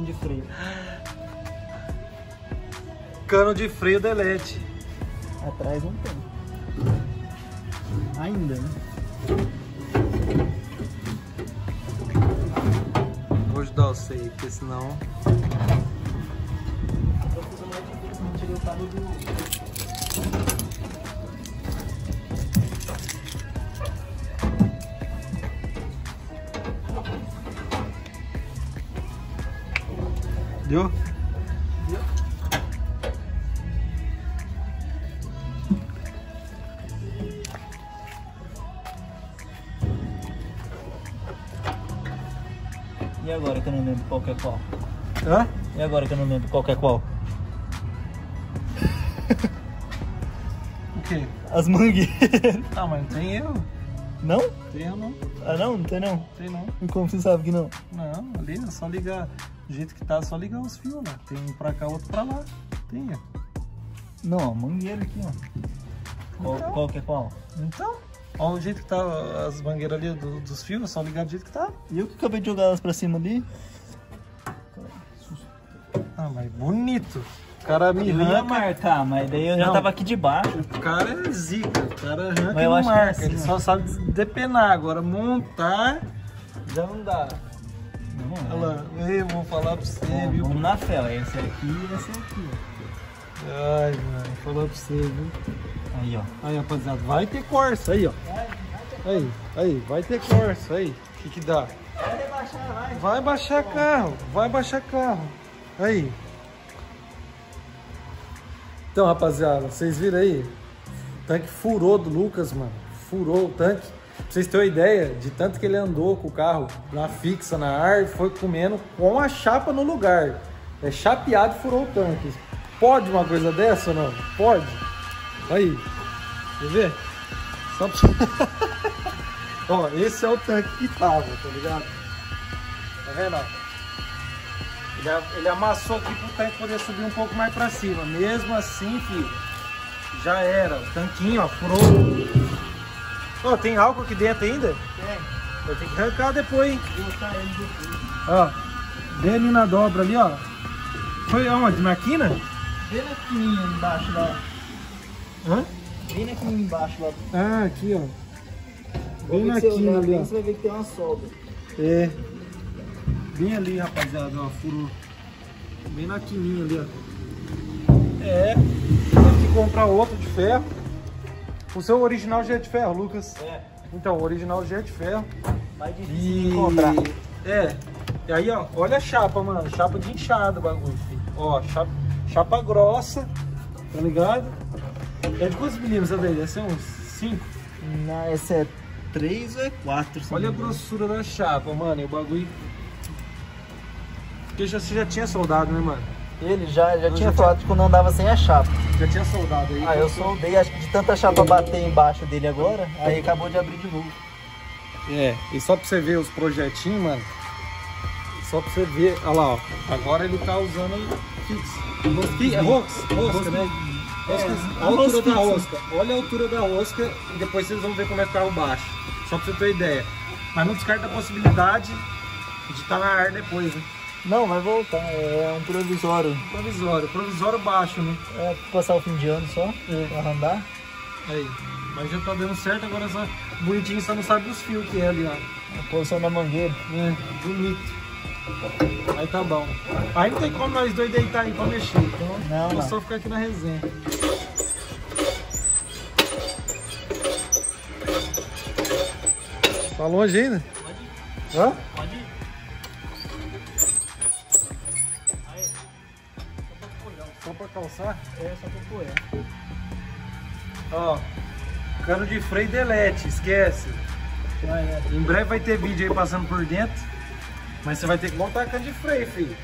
cano de freio. Cano de freio delete. Atrás não tem. Ainda, né? Vou ajudar você aí, porque senão... Deu? Deu. E agora que eu não lembro qual que é qual? Hã? E agora que eu não lembro qual que é qual? O quê? As mangueiras. Ah, mas não tem eu. Não? Tem eu não. Ah não? Não tem não? Tem não. E como você sabe que não? Não, ali é só ligar. Do jeito que tá, é só ligar os fios lá. Tem um pra cá, outro pra lá. Tem, ó. Não, a mangueira aqui, ó. Então, qual que é qual? Então, ó, o jeito que tá as mangueiras ali dos fios, é só ligar do jeito que tá. E eu que acabei de jogar elas pra cima ali. Ah, mas bonito. O cara me arranca. Marcar, mas daí eu já tava aqui debaixo. O cara é zica, o cara arranca e não marca. É assim, ele só sabe depenar. Agora montar já não dá. Olha lá, eu vou falar pra você, bom, viu? Vamos na fé, ó. Esse aqui e esse aqui. Ai, mano, vou falar pra você, viu? Aí, ó. Aí, rapaziada, vai ter Corsa, aí, ó. Aí, vai ter Corsa, aí. O que que dá? Vai baixar carro, vai baixar carro. Aí. Então, rapaziada, vocês viram aí? O tanque furou do Lucas, mano. Furou o tanque. Pra vocês terem uma ideia de tanto que ele andou com o carro na fixa, na árvore, foi comendo com a chapa no lugar. É chapeado, furou o tanque. Pode uma coisa dessa ou não? Pode. Aí. Quer ver? Só pra... Ó, esse é o tanque que tava, tá ligado? Tá vendo? Ele amassou aqui pro tanque poder subir um pouco mais pra cima. Mesmo assim, filho, já era. O tanquinho, ó, furou. Ó, oh, tem álcool aqui dentro ainda? Tem. Vai ter que arrancar depois, hein? Ó, dê ali na dobra ali, ó. Foi aonde? Na quina? Bem na quininha embaixo lá. Hã? Bem na quininha embaixo lá. Ah, aqui, ó. Bem na quina ali, ó. Você vai ver que tem uma solda. É. Bem ali, rapaziada, ó, furou. Bem na quininha ali, ó. É. Tem que comprar outro de ferro. O seu original já é de ferro, Lucas? É. Então, o original já é de ferro. Mais difícil de encontrar. É. E aí, ó, olha a chapa, mano. Chapa de inchada o bagulho, filho. Ó, chapa grossa, tá ligado? É de quantos milímetros essa daí? Essa é uns 5? Não, essa é 3 ou é 4. Olha a grossura da chapa, mano. E o bagulho... Porque você já tinha soldado, né, mano? Ele já tinha falado quando andava sem a chapa. Já tinha soldado aí. Ah, eu soldei, acho que de tanta chapa bater embaixo dele agora, aí acabou de abrir de novo. É, e só pra você ver os projetinhos, mano. Só pra você ver, olha lá, ó. Agora ele tá usando fix. É rosca, né? Olha a altura da rosca. Olha a altura da rosca e depois vocês vão ver como é que tá o baixo. Só pra você ter ideia. Mas não descarta a possibilidade de estar na ar depois, né? Não, vai voltar, é um provisório. Provisório baixo, né? É, passar o fim de ano só, pra andar. Aí, mas já tá dando certo, agora só bonitinho, só não sabe os fios que é ali, ó. A posição da mangueira. É, bonito. Aí tá bom. Aí não tem como nós dois deitar aí pra mexer, então não. Só ficar aqui na resenha. Tá longe ainda? Pode ir. Hã? Pode ir. Pra calçar? É, só pra pôr. Ó, cano de freio delete, esquece. Em breve vai ter vídeo aí passando por dentro, mas você vai ter que montar cano de freio, filho.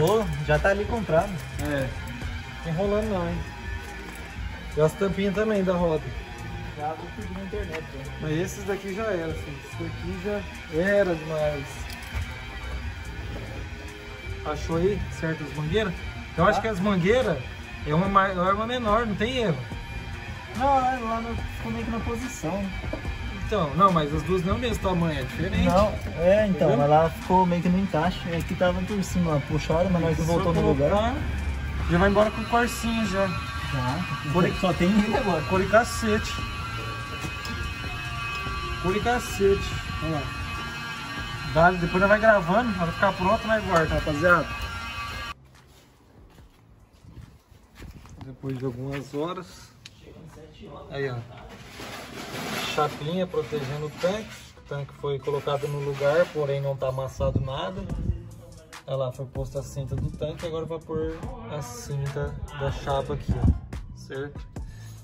Vou, já tá ali comprado. É, não enrolando não, hein. E as tampinhas também da roda. Já vou pedir na internet. Né? Mas esses daqui já era, filho. Esses daqui já era demais. Achou aí certas mangueiras? Eu acho que as mangueiras é uma menor, não tem erro. Não, lá ficou meio que na posição. Então, não, mas as duas não é o mesmo tamanho, é diferente. Não, é, então, entendeu? Ela ficou meio que no encaixe, aqui tava por cima puxada, mas nós voltou no lugar. Já vai embora com corcinha já. Cor... Só tem ele agora. Cor e cacete. Cor e cacete. Olha lá. Dá, depois nós vai gravando, ela ficar pronta, nós guarda, rapaziada. Depois de algumas horas. Aí, ó. Chapinha protegendo o tanque. O tanque foi colocado no lugar, porém não tá amassado nada. Olha lá, foi posta a cinta do tanque. Agora vai pôr a cinta da chapa aqui, ó. Certo?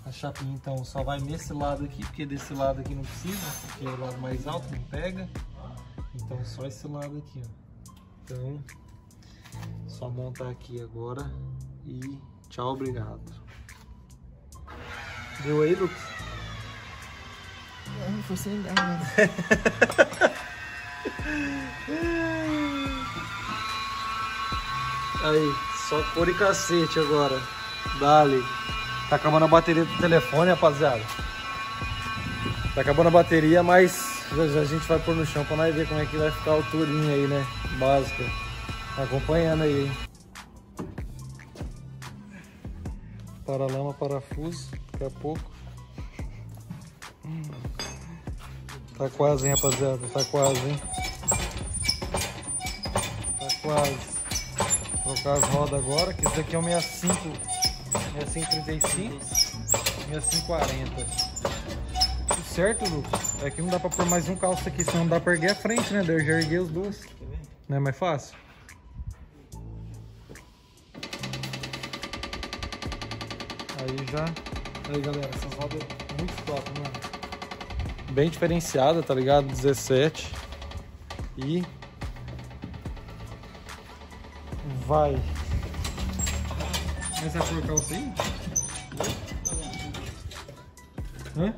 A chapinha então só vai nesse lado aqui, porque desse lado aqui não precisa, porque é o lado mais alto, não pega. Então só esse lado aqui, ó. Então, só montar aqui agora. E tchau, obrigado. Deu aí, Lucas? Não, foi sem dar nada. Aí, só cor e cacete agora. Dale. Tá acabando a bateria do telefone, rapaziada. Tá acabando a bateria, mas já a gente vai pôr no chão pra nós ver como é que vai ficar a alturinha aí, né? Básica. Tá acompanhando aí, hein? Paralama, parafuso, daqui a pouco. Tá quase, hein, rapaziada? Tá quase, hein? Tá quase. Vou trocar as rodas agora, que esse aqui é o 65, 35, 6540. Tudo certo, Lucas? Aqui não dá pra pôr mais um calço aqui, senão não dá pra erguer a frente, né? Eu já erguei os dois. Não é mais fácil? Aí já... Aí galera, essas rodas muito top, mano. Bem diferenciada, tá ligado? 17. E... vai. Mas é por calça aí? Hã?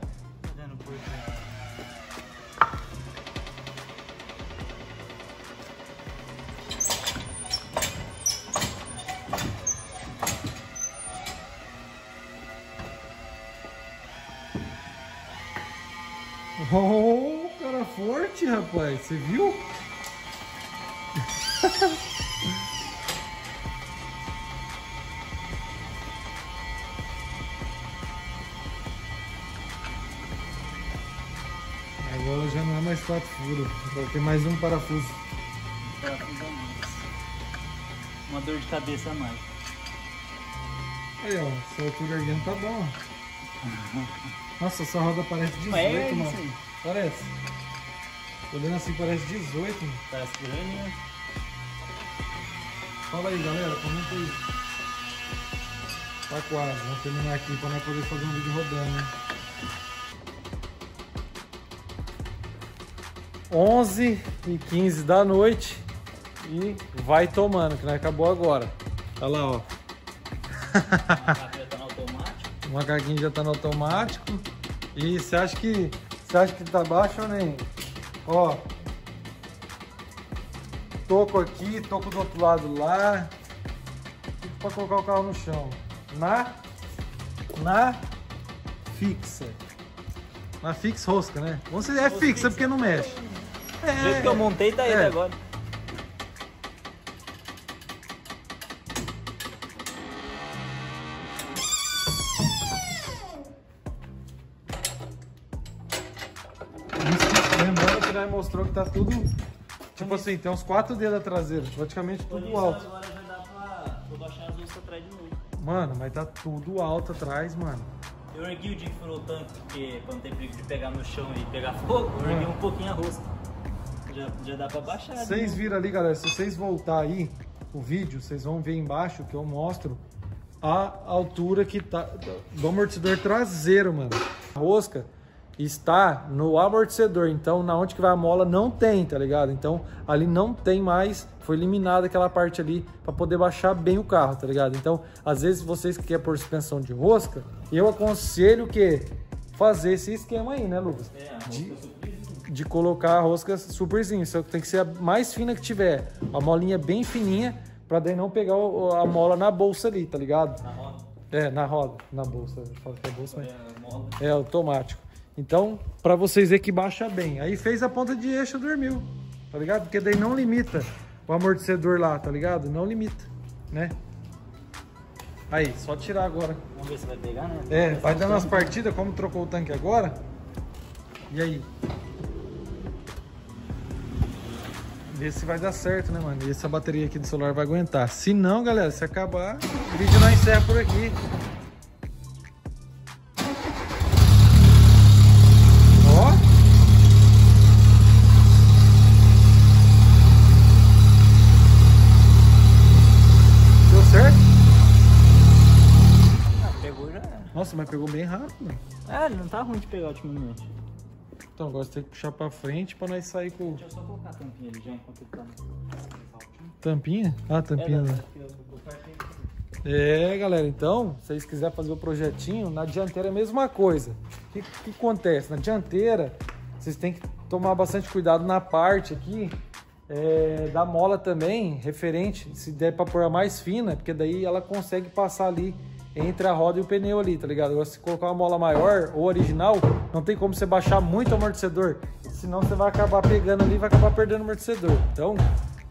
Oh, cara forte, rapaz. Você viu? Agora já não é mais 4 furos. Vai ter mais um parafuso. Um parafuso a mais. Uma dor de cabeça a mais. Aí, ó. Seu altura erguendo tá bom, ó. Nossa, essa roda parece 18, é mano. Aí. Parece. Olhando assim, parece 18. Mano. Parece grande, né? Fala aí, galera. Comenta aí. Tá quase. Vamos terminar aqui pra nós poder fazer um vídeo rodando, né? 11h15 da noite. E vai tomando, que nós acabou agora. Olha lá, ó. O macaquinho já tá no automático. E você acha que tá baixo ou nem? Ó, toco aqui, toco do outro lado lá. Tudo pra colocar o carro no chão. Na fixa. Na fixa rosca, né? Ou seja, é fixa porque não mexe. É, o jeito que eu montei tá ele agora. Mostrou que tá tudo, tipo assim, tem uns 4 dedos traseiro, praticamente tudo alto. Agora já dá pra... Vou baixar as luzes atrás de novo. Mano, mas tá tudo alto atrás, mano. Eu ergui o dia que furou o tanque, porque pra não ter perigo de pegar no chão e pegar fogo, eu ergui um pouquinho a rosca. Já dá pra baixar. Vocês viram ali, galera, se vocês voltar aí o vídeo, vocês vão ver embaixo que eu mostro a altura que tá do amortecedor traseiro, mano. A rosca está no amortecedor, então na onde que vai a mola não tem, tá ligado? Então ali não tem mais, foi eliminada aquela parte ali para poder baixar bem o carro, tá ligado? Então às vezes vocês que querem pôr suspensão de rosca, eu aconselho o quê? Fazer esse esquema aí, né, Lucas? De colocar a rosca superzinho, só que tem que ser a mais fina que tiver, a molinha bem fininha, para daí não pegar a mola na bolsa ali, tá ligado? Na roda? É, na roda, na bolsa, eu falo que é bolsa, mas... é automático. Então, para vocês verem que baixa bem. Aí fez a ponta de eixo, dormiu, tá ligado? Porque daí não limita o amortecedor lá, tá ligado? Não limita, né? Aí, só tirar agora. Vamos ver se vai pegar, né? É, vai dando as partidas, como trocou o tanque agora. E aí? Ver se vai dar certo, né, mano? E essa bateria aqui do celular vai aguentar. Se não, galera, se acabar, o vídeo nós encerra por aqui. Ó. Deu certo? Ah, pegou já. Nossa, mas pegou bem rápido. É, não tá ruim de pegar ultimamente. Então, agora você tem que puxar pra frente pra nós sair com... Deixa eu só colocar a tampinha ali já, enquanto ele tá... Tampinha? Ah, tampinha. É, galera, então, se vocês quiserem fazer o projetinho, na dianteira é a mesma coisa. O que, que acontece? Na dianteira, vocês têm que tomar bastante cuidado na parte aqui da mola também, referente, se der pra pôr a mais fina, porque daí ela consegue passar ali entre a roda e o pneu ali, tá ligado? Agora, se colocar uma mola maior ou original, não tem como você baixar muito o amortecedor, senão você vai acabar pegando ali e vai acabar perdendo o amortecedor. Então,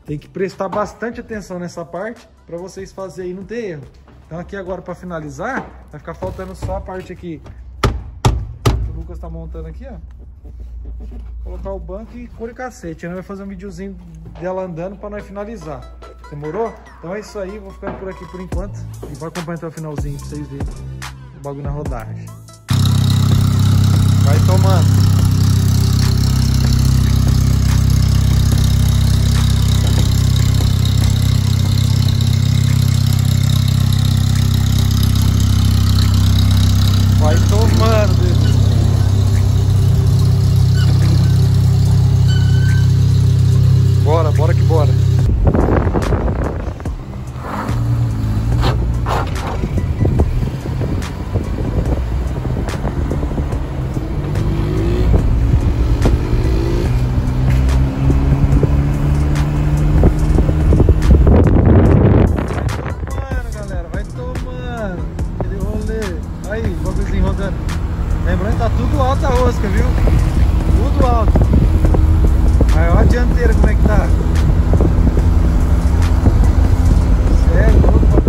tem que prestar bastante atenção nessa parte para vocês fazerem aí, não ter erro. Então, aqui agora para finalizar, vai ficar faltando só a parte aqui. O Lucas tá montando aqui, ó. Colocar o banco e cor e cacete. A gente vai fazer um videozinho dela andando para nós finalizar. Demorou? Então é isso aí, vou ficando por aqui por enquanto e vou acompanhar até o finalzinho pra vocês verem o bagulho na rodagem. Vai tomando! Vai tomando! Bora, bora que bora! Como é que tá? Sério, louco.